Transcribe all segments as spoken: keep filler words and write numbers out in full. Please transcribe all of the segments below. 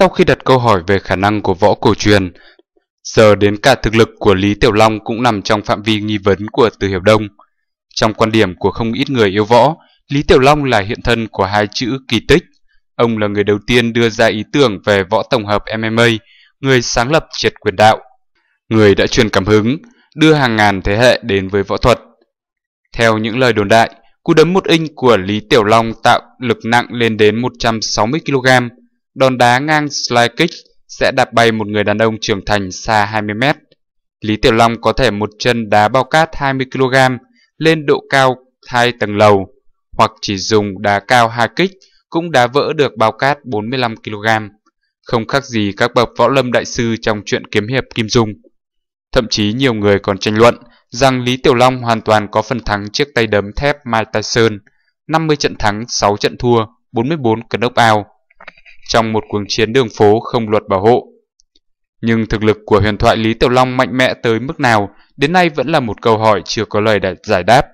Sau khi đặt câu hỏi về khả năng của võ cổ truyền, giờ đến cả thực lực của Lý Tiểu Long cũng nằm trong phạm vi nghi vấn của Từ Hiểu Đông. Trong quan điểm của không ít người yêu võ, Lý Tiểu Long là hiện thân của hai chữ kỳ tích. Ông là người đầu tiên đưa ra ý tưởng về võ tổng hợp em em a, người sáng lập triệt quyền đạo, người đã truyền cảm hứng, đưa hàng ngàn thế hệ đến với võ thuật. Theo những lời đồn đại, cú đấm một inch của Lý Tiểu Long tạo lực nặng lên đến một trăm sáu mươi ki lô gam, đòn đá ngang slide kick sẽ đạp bay một người đàn ông trưởng thành xa hai mươi mét. Lý Tiểu Long có thể một chân đá bao cát hai mươi ki lô gam lên độ cao hai tầng lầu, hoặc chỉ dùng đá cao hai kích cũng đá vỡ được bao cát bốn mươi lăm ki lô gam, không khác gì các bậc võ lâm đại sư trong truyện kiếm hiệp Kim Dung. Thậm chí nhiều người còn tranh luận rằng Lý Tiểu Long hoàn toàn có phần thắng chiếc tay đấm thép Mike Tyson, năm mươi trận thắng, sáu trận thua, bốn mươi bốn knock out, trong một cuộc chiến đường phố không luật bảo hộ. Nhưng thực lực của huyền thoại Lý Tiểu Long mạnh mẽ tới mức nào đến nay vẫn là một câu hỏi chưa có lời giải đáp.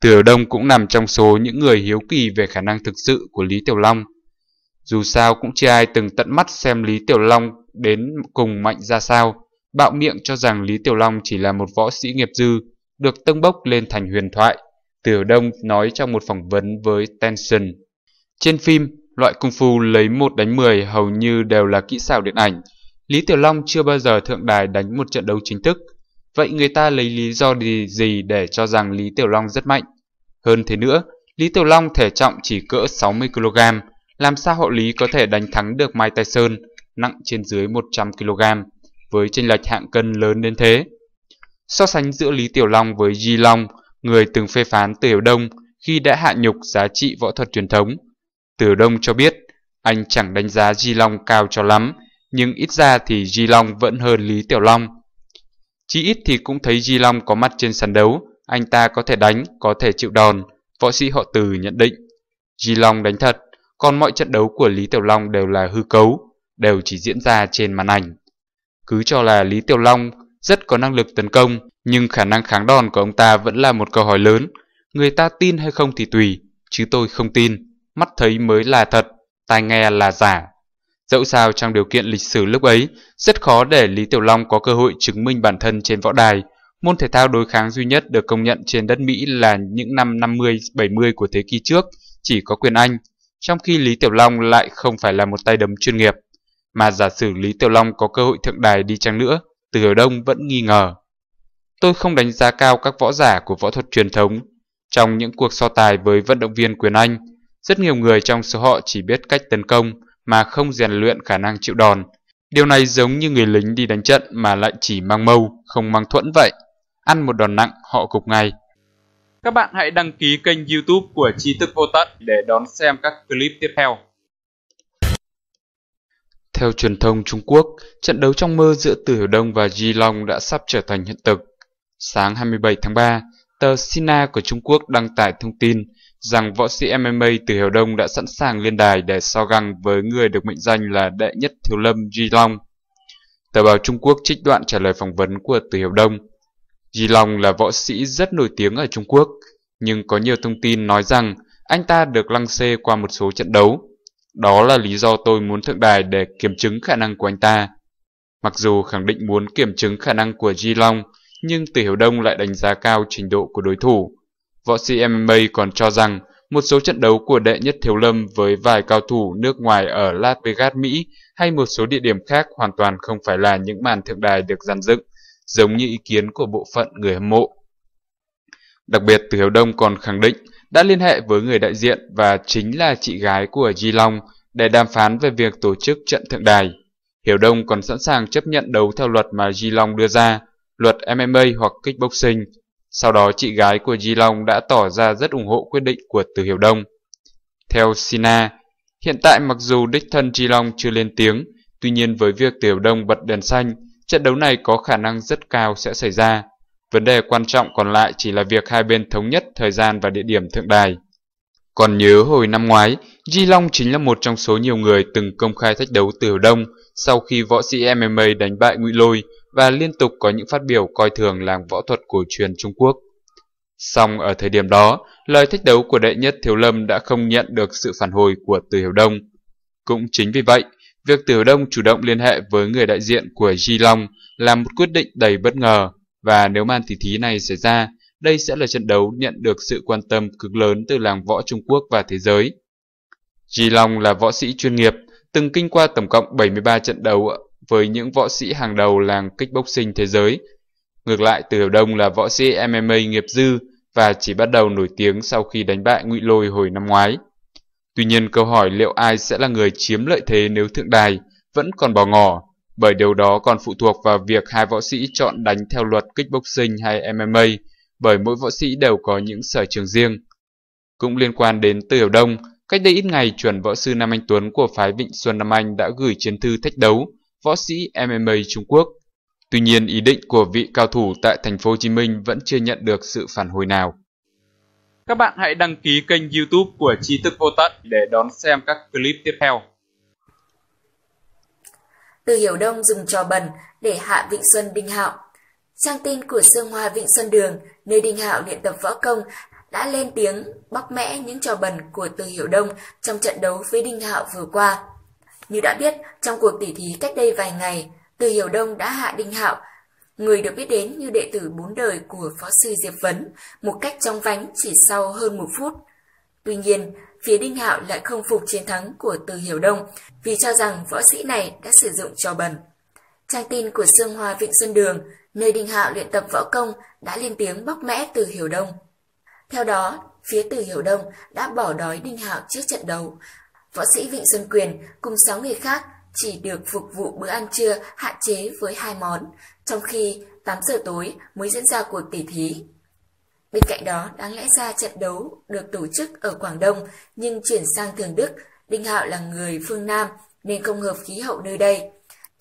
Từ Hiểu Đông cũng nằm trong số những người hiếu kỳ về khả năng thực sự của Lý Tiểu Long. Dù sao cũng chưa ai từng tận mắt xem Lý Tiểu Long đến cùng mạnh ra sao, bạo miệng cho rằng Lý Tiểu Long chỉ là một võ sĩ nghiệp dư, được tâng bốc lên thành huyền thoại, Từ Hiểu Đông nói trong một phỏng vấn với Tension. Trên phim, loại công phu lấy một đánh mười hầu như đều là kỹ xảo điện ảnh. Lý Tiểu Long chưa bao giờ thượng đài đánh một trận đấu chính thức. Vậy người ta lấy lý do gì để cho rằng Lý Tiểu Long rất mạnh? Hơn thế nữa, Lý Tiểu Long thể trọng chỉ cỡ sáu mươi ki lô gam, làm sao họ Lý có thể đánh thắng được Mike Tyson nặng trên dưới một trăm ki lô gam với chênh lệch hạng cân lớn đến thế? So sánh giữa Lý Tiểu Long với Di Long, người từng phê phán Từ Hiểu Đông khi đã hạ nhục giá trị võ thuật truyền thống, Từ Hiểu Đông cho biết anh chẳng đánh giá Di Long cao cho lắm, nhưng ít ra thì Di Long vẫn hơn Lý Tiểu Long. Chí ít thì cũng thấy Di Long có mặt trên sàn đấu, anh ta có thể đánh, có thể chịu đòn, võ sĩ họ Từ nhận định. Di Long đánh thật, còn mọi trận đấu của Lý Tiểu Long đều là hư cấu, đều chỉ diễn ra trên màn ảnh. Cứ cho là Lý Tiểu Long rất có năng lực tấn công, nhưng khả năng kháng đòn của ông ta vẫn là một câu hỏi lớn. Người ta tin hay không thì tùy, chứ tôi không tin, mắt thấy mới là thật, tai nghe là giả. Dẫu sao trong điều kiện lịch sử lúc ấy, rất khó để Lý Tiểu Long có cơ hội chứng minh bản thân trên võ đài. Môn thể thao đối kháng duy nhất được công nhận trên đất Mỹ là những năm năm mươi bảy mươi của thế kỷ trước chỉ có quyền Anh, trong khi Lý Tiểu Long lại không phải là một tay đấm chuyên nghiệp. Mà giả sử Lý Tiểu Long có cơ hội thượng đài đi chăng nữa, Từ Hiểu Đông vẫn nghi ngờ. Tôi không đánh giá cao các võ giả của võ thuật truyền thống. Trong những cuộc so tài với vận động viên quyền Anh, rất nhiều người trong số họ chỉ biết cách tấn công mà không rèn luyện khả năng chịu đòn. Điều này giống như người lính đi đánh trận mà lại chỉ mang mâu, không mang thuẫn vậy. Ăn một đòn nặng, họ gục ngay. Các bạn hãy đăng ký kênh YouTube của Tri Thức Vô Tận để đón xem các clip tiếp theo. Theo truyền thông Trung Quốc, trận đấu trong mơ giữa Từ Hiểu Đông và Di Long đã sắp trở thành hiện thực. Sáng hai mươi bảy tháng ba, tờ Sina của Trung Quốc đăng tải thông tin rằng võ sĩ em em a Từ Hiểu Đông đã sẵn sàng lên đài để so găng với người được mệnh danh là đệ nhất thiếu lâm Di Long. Tờ báo Trung Quốc trích đoạn trả lời phỏng vấn của Từ Hiểu Đông. Di Long là võ sĩ rất nổi tiếng ở Trung Quốc, nhưng có nhiều thông tin nói rằng anh ta được lăng xê qua một số trận đấu. Đó là lý do tôi muốn thượng đài để kiểm chứng khả năng của anh ta. Mặc dù khẳng định muốn kiểm chứng khả năng của Di Long, nhưng Từ Hiểu Đông lại đánh giá cao trình độ của đối thủ. Võ sĩ em em a còn cho rằng một số trận đấu của đệ nhất thiếu lâm với vài cao thủ nước ngoài ở Las Vegas, Mỹ hay một số địa điểm khác hoàn toàn không phải là những màn thượng đài được dàn dựng, giống như ý kiến của bộ phận người hâm mộ. Đặc biệt, Từ Hiểu Đông còn khẳng định đã liên hệ với người đại diện và chính là chị gái của Di Long để đàm phán về việc tổ chức trận thượng đài. Hiểu Đông còn sẵn sàng chấp nhận đấu theo luật mà Di Long đưa ra, luật em em a hoặc kickboxing. Sau đó, chị gái của Di Long đã tỏ ra rất ủng hộ quyết định của Từ Hiểu Đông. Theo Sina, hiện tại mặc dù đích thân Di Long chưa lên tiếng, tuy nhiên với việc Từ Hiểu Đông bật đèn xanh, trận đấu này có khả năng rất cao sẽ xảy ra. Vấn đề quan trọng còn lại chỉ là việc hai bên thống nhất thời gian và địa điểm thượng đài. Còn nhớ hồi năm ngoái, Di Long chính là một trong số nhiều người từng công khai thách đấu Từ Hiểu Đông sau khi võ sĩ em em a đánh bại Ngụy Lôi và liên tục có những phát biểu coi thường làng võ thuật cổ truyền Trung Quốc. Song ở thời điểm đó, lời thách đấu của đệ nhất thiếu lâm đã không nhận được sự phản hồi của Từ Hiểu Đông. Cũng chính vì vậy, Việc Tiểu Đông chủ động liên hệ với người đại diện của Di Long là một quyết định đầy bất ngờ, và nếu màn tỷ thí này xảy ra, đây sẽ là trận đấu nhận được sự quan tâm cực lớn từ làng võ Trung Quốc và thế giới. Di Long là võ sĩ chuyên nghiệp, từng kinh qua tổng cộng bảy mươi ba trận đấu với những võ sĩ hàng đầu làng kickboxing thế giới. Ngược lại, Tiểu Đông là võ sĩ em em a nghiệp dư và chỉ bắt đầu nổi tiếng sau khi đánh bại Ngụy Lôi hồi năm ngoái. Tuy nhiên, câu hỏi liệu ai sẽ là người chiếm lợi thế nếu thượng đài vẫn còn bỏ ngỏ, bởi điều đó còn phụ thuộc vào việc hai võ sĩ chọn đánh theo luật kickboxing hay em em a, bởi mỗi võ sĩ đều có những sở trường riêng. Cũng liên quan đến Tiểu Đông, cách đây ít ngày, chuẩn võ sư Nam Anh Tuấn của phái Vịnh Xuân Nam Anh đã gửi chiến thư thách đấu võ sĩ em em a Trung Quốc. Tuy nhiên, ý định của vị cao thủ tại thành phố Hồ Chí Minh vẫn chưa nhận được sự phản hồi nào. Các bạn hãy đăng ký kênh YouTube của Tri Thức Vô Tận để đón xem các clip tiếp theo. Từ Hiểu Đông dùng trò bẩn để hạ Vịnh Xuân Đinh Hạo. Trang tin của Sương Hoa Vịnh Xuân Đường, nơi Đinh Hạo luyện tập võ công, đã lên tiếng bóc mẽ những trò bẩn của Từ Hiểu Đông trong trận đấu với Đinh Hạo vừa qua. Như đã biết, trong cuộc tỉ thí cách đây vài ngày, Từ Hiểu Đông đã hạ Đinh Hạo, người được biết đến như đệ tử bốn đời của Phó sư Diệp Vấn, một cách chóng vánh chỉ sau hơn một phút. Tuy nhiên, phía Đinh Hạo lại không phục chiến thắng của Từ Hiểu Đông vì cho rằng võ sĩ này đã sử dụng trò bẩn. Trang tin của Sương Hoa Vịnh Xuân Đường, nơi Đinh Hạo luyện tập võ công, đã lên tiếng bóc mẽ Từ Hiểu Đông. Theo đó, phía Từ Hiểu Đông đã bỏ đói Đinh Hạo trước trận đấu. Võ sĩ Vịnh Xuân Quyền cùng sáu người khác chỉ được phục vụ bữa ăn trưa hạn chế với hai món, trong khi tám giờ tối mới diễn ra cuộc tỉ thí. Bên cạnh đó, đáng lẽ ra trận đấu được tổ chức ở Quảng Đông, nhưng chuyển sang Thường Đức, Đinh Hạo là người phương Nam nên không hợp khí hậu nơi đây.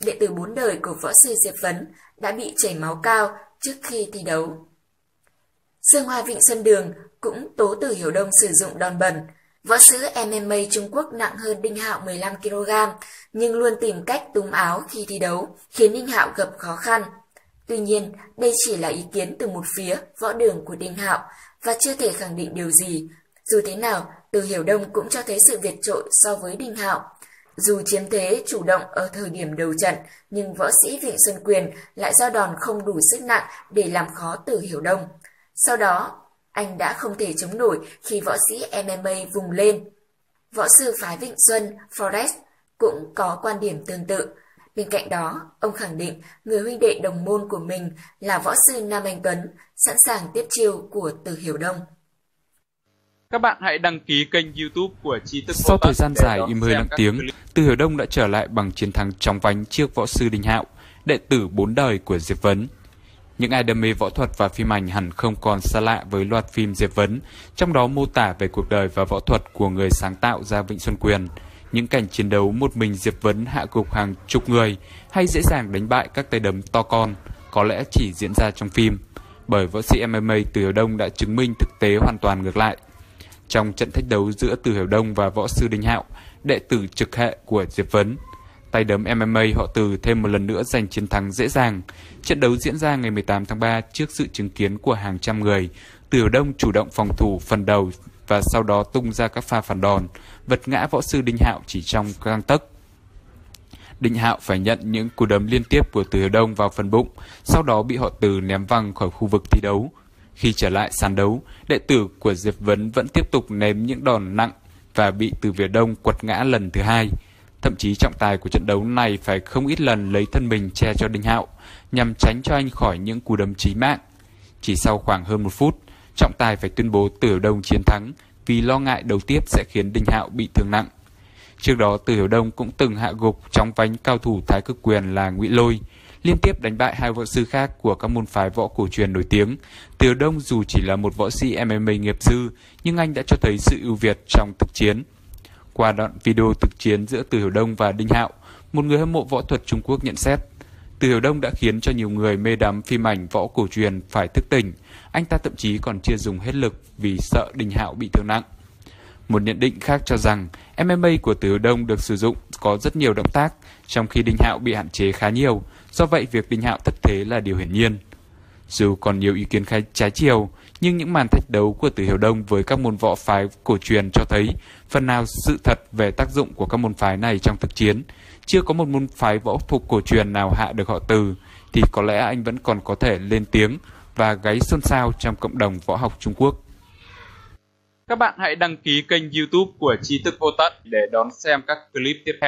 Đệ tử bốn đời của võ sư Diệp Vấn đã bị chảy máu cao trước khi thi đấu. Sương Hoa Vịnh Xuân Đường cũng tố Từ Hiểu Đông sử dụng đòn bẩn. Võ sư em em a Trung Quốc nặng hơn Đinh Hạo mười lăm ki lô gam, nhưng luôn tìm cách túm áo khi thi đấu, khiến Đinh Hạo gặp khó khăn. Tuy nhiên, đây chỉ là ý kiến từ một phía võ đường của Đinh Hạo và chưa thể khẳng định điều gì. Dù thế nào, Từ Hiểu Đông cũng cho thấy sự vượt trội so với Đinh Hạo. Dù chiếm thế chủ động ở thời điểm đầu trận, nhưng võ sĩ Vịnh Xuân Quyền lại do đòn không đủ sức nặng để làm khó Từ Hiểu Đông. Sau đó, anh đã không thể chống nổi khi võ sĩ em em a vùng lên. Võ sư phái Vịnh Xuân, Forrest, cũng có quan điểm tương tự. Bên cạnh đó, ông khẳng định người huynh đệ đồng môn của mình là võ sư Nam Anh Tuấn, sẵn sàng tiếp chiêu của Từ Hiểu Đông. Các bạn hãy đăng ký kênh YouTube của Tri Thức Vô Tận. Sau thời gian dài im hơi lặng tiếng, Từ Hiểu Đông đã trở lại bằng chiến thắng chóng vánh trước võ sư Đinh Hạo, đệ tử bốn đời của Diệp Vấn. Những ai đam mê võ thuật và phim ảnh hẳn không còn xa lạ với loạt phim Diệp Vấn, trong đó mô tả về cuộc đời và võ thuật của người sáng tạo ra Vịnh Xuân Quyền, những cảnh chiến đấu một mình Diệp Vấn hạ gục hàng chục người hay dễ dàng đánh bại các tay đấm to con, có lẽ chỉ diễn ra trong phim, bởi võ sĩ em em a Từ Hiểu Đông đã chứng minh thực tế hoàn toàn ngược lại. Trong trận thách đấu giữa Từ Hiểu Đông và võ sư Đinh Hạo, đệ tử trực hệ của Diệp Vấn, tay đấm em em a họ Từ thêm một lần nữa giành chiến thắng dễ dàng. Trận đấu diễn ra ngày mười tám tháng ba trước sự chứng kiến của hàng trăm người. Từ Hiểu Đông chủ động phòng thủ phần đầu và sau đó tung ra các pha phản đòn, vật ngã võ sư Đinh Hạo chỉ trong gang tấc. Đinh Hạo phải nhận những cú đấm liên tiếp của Từ Hiểu Đông vào phần bụng, sau đó bị họ Từ ném văng khỏi khu vực thi đấu. Khi trở lại sàn đấu, đệ tử của Diệp Vấn vẫn tiếp tục ném những đòn nặng và bị Từ Hiểu Đông quật ngã lần thứ hai. Thậm chí trọng tài của trận đấu này phải không ít lần lấy thân mình che cho Đinh Hạo nhằm tránh cho anh khỏi những cú đấm chí mạng. Chỉ sau khoảng hơn một phút, trọng tài phải tuyên bố Từ Hiểu Đông chiến thắng vì lo ngại đấu tiếp sẽ khiến Đinh Hạo bị thương nặng. Trước đó, Từ Hiểu Đông cũng từng hạ gục chóng vánh cao thủ Thái Cực Quyền là Ngụy Lôi, liên tiếp đánh bại hai võ sư khác của các môn phái võ cổ truyền nổi tiếng. Từ Hiểu Đông dù chỉ là một võ sĩ em em a nghiệp dư nhưng anh đã cho thấy sự ưu việt trong thực chiến. Qua đoạn video thực chiến giữa Từ Hiểu Đông và Đinh Hạo, một người hâm mộ võ thuật Trung Quốc nhận xét: Từ Hiểu Đông đã khiến cho nhiều người mê đắm phim ảnh võ cổ truyền phải thức tỉnh. Anh ta thậm chí còn chưa dùng hết lực vì sợ Đinh Hạo bị thương nặng. Một nhận định khác cho rằng em em a của Từ Hiểu Đông được sử dụng có rất nhiều động tác, trong khi Đinh Hạo bị hạn chế khá nhiều. Do vậy, việc Đinh Hạo thất thế là điều hiển nhiên. Dù còn nhiều ý kiến trái chiều, nhưng những màn thách đấu của Từ Hiểu Đông với các môn võ phái cổ truyền cho thấy phần nào sự thật về tác dụng của các môn phái này trong thực chiến. Chưa có một môn phái võ thuật cổ truyền nào hạ được họ Từ, thì có lẽ anh vẫn còn có thể lên tiếng và gáy xôn xao trong cộng đồng võ học Trung Quốc. Các bạn hãy đăng ký kênh YouTube của Tri Thức Vô Tận để đón xem các clip tiếp theo.